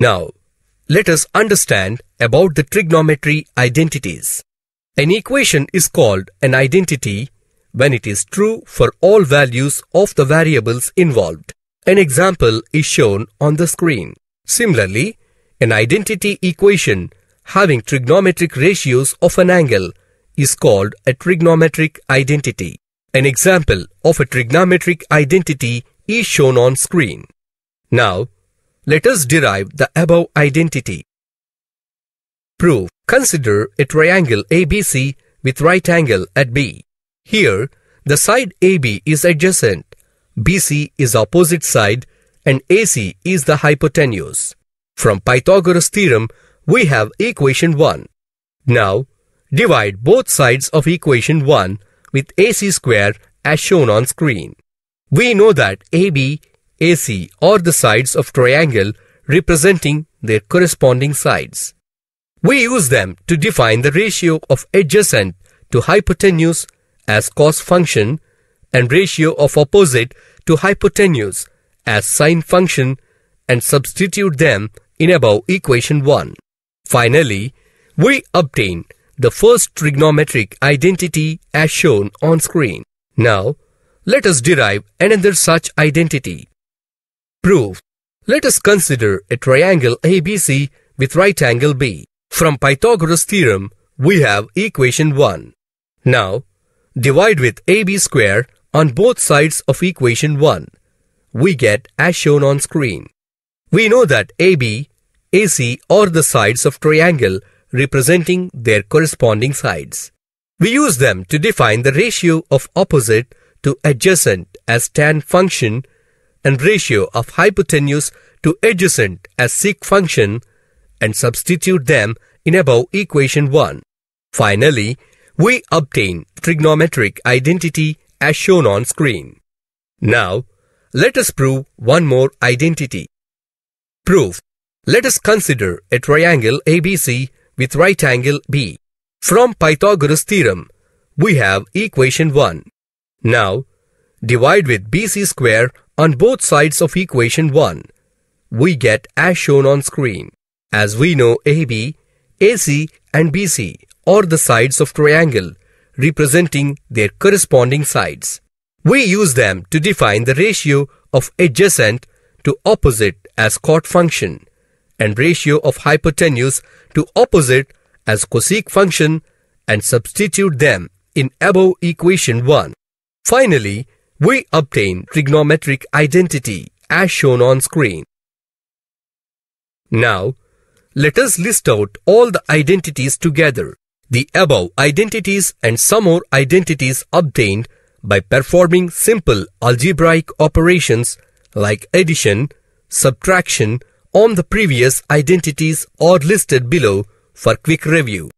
Now, let us understand about the trigonometry identities. An equation is called an identity when it is true for all values of the variables involved. An example is shown on the screen. Similarly, an identity equation having trigonometric ratios of an angle is called a trigonometric identity. An example of a trigonometric identity is shown on screen. Now, let us derive the above identity. Proof. Consider a triangle ABC with right angle at B. Here, the side AB is adjacent, BC is opposite side, and AC is the hypotenuse. From Pythagoras theorem, we have equation 1. Now, divide both sides of equation 1 with AC square as shown on screen. We know that AB, AC are the sides of triangle representing their corresponding sides. We use them to define the ratio of adjacent to hypotenuse as cos function and ratio of opposite to hypotenuse as sine function and substitute them in above equation 1. Finally, we obtain the first trigonometric identity as shown on screen. Now, let us derive another such identity. Proof. Let us consider a triangle ABC with right angle B. From Pythagoras theorem, we have equation 1. Now, divide with AB square on both sides of equation 1. We get as shown on screen. We know that AB, AC are the sides of triangle representing their corresponding sides. We use them to define the ratio of opposite to adjacent as tan function and ratio of hypotenuse to adjacent as sec function and substitute them in above equation 1. Finally, we obtain trigonometric identity as shown on screen. Now, let us prove one more identity. Proof. Let us consider a triangle ABC with right angle B. From Pythagoras theorem, we have equation 1. Now, divide with BC square on both sides of equation 1. We get as shown on screen. As we know, AB, AC and BC are the sides of triangle representing their corresponding sides. We use them to define the ratio of adjacent to opposite as cot function and ratio of hypotenuse to opposite as cosec function and substitute them in above equation 1. Finally, we obtain trigonometric identity as shown on screen. Now, let us list out all the identities together. The above identities and some more identities obtained by performing simple algebraic operations like addition, subtraction on the previous identities are listed below for quick review.